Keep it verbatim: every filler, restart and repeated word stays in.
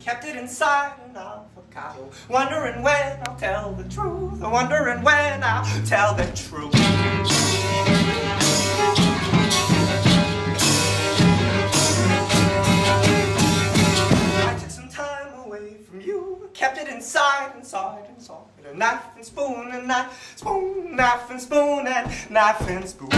Kept it inside an avocado, wondering when I'll tell the truth, wondering when I'll tell the truth. Kept it inside, inside, inside. A knife and spoon, and knife, spoon, knife and spoon, and knife and spoon.